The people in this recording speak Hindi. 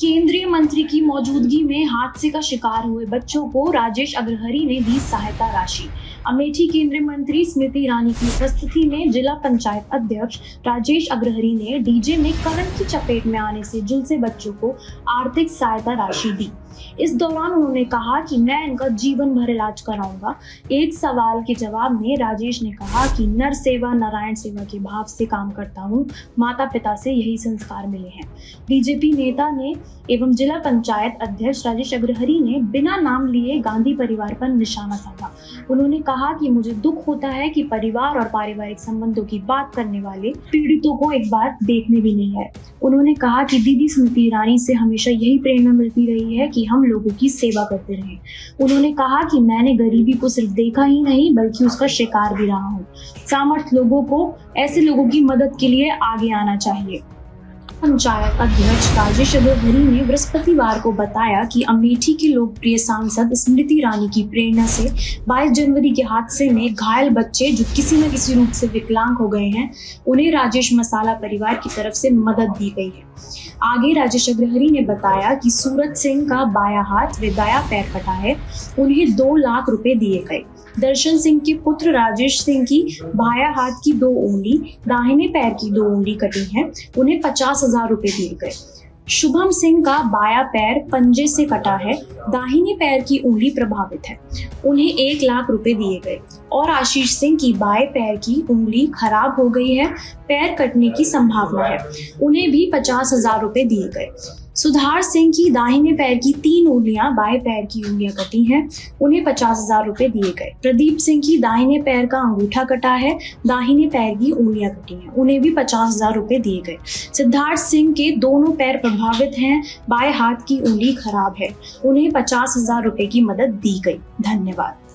केंद्रीय मंत्री की मौजूदगी में हादसे का शिकार हुए बच्चों को राजेश अग्रहरि ने दी सहायता राशि। अमेठी केंद्रीय मंत्री स्मृति ईरानी की उपस्थिति में जिला पंचायत अध्यक्ष राजेश अग्रहरि ने डीजे में करंट की चपेट में आने से झुलसे बच्चों को आर्थिक सहायता राशि दी। इस दौरान उन्होंने कहा कि मैं इनका जीवन भर इलाज कराऊंगा। एक सवाल के जवाब में राजेश ने कहा कि नर सेवा नारायण सेवा के भाव से काम करता हूं, माता पिता से यही संस्कार मिले हैं। बीजेपी नेता ने एवं जिला पंचायत अध्यक्ष राजेश अग्रहरि ने बिना नाम लिए गांधी परिवार पर निशाना साधा। उन्होंने कहा कि मुझे दुख होता है कि परिवार और पारिवारिक संबंधों की बात करने वाले पीड़ितों को एक बार देखने भी नहीं है। उन्होंने कहा कि दीदी स्मृति ईरानी से हमेशा यही प्रेरणा मिलती रही है कि हम लोगों की सेवा करते रहे। उन्होंने कहा कि मैंने गरीबी को सिर्फ देखा ही नहीं बल्कि उसका शिकार भी रहा हूँ। सामर्थ्य लोगों को ऐसे लोगों की मदद के लिए आगे आना चाहिए। पंचायत अध्यक्ष राजेश अग्रहरि ने बृहस्पतिवार को बताया कि अमेठी के लोकप्रिय सांसद स्मृति ईरानी की प्रेरणा से 22 जनवरी के हादसे में घायल बच्चे जो किसी न किसी रूप से विकलांग हो गए हैं, उन्हें राजेश मसाला परिवार की तरफ से मदद दी गई है। आगे राजेश अग्रहरि ने बताया कि सूरज सिंह का बाया हाथ व दाया पैर कटा है, उन्हें 2 लाख रुपए दिए गए। दर्शन सिंह के पुत्र राजेश सिंह की बाया हाथ की 2 उंगली, दाहिने पैर की 2 उंगली कटी हैं, उन्हें 50,000 रुपए दिए गए। शुभम सिंह का बाया पैर पंजे से कटा है, दाहिने पैर की उंगली प्रभावित है, उन्हें 1 लाख रुपए दिए गए। और आशीष सिंह की बाएं पैर की उंगली खराब हो गई है, पैर कटने की संभावना है, उन्हें भी 50,000 रुपए दिए गए। सुधार सिंह की दाहिने पैर की 3 उंगलियां, बाएं पैर की उंगलियां कटी हैं, उन्हें 50,000 रुपए दिए गए। प्रदीप सिंह की दाहिने पैर का अंगूठा कटा है, दाहिने पैर की उंगलियां कटी हैं, उन्हें भी 50,000 रुपए दिए गए। सिद्धार्थ सिंह के दोनों पैर प्रभावित हैं, बाएं हाथ की उंगली खराब है, उन्हें 50,000 रुपए की मदद दी गई। धन्यवाद।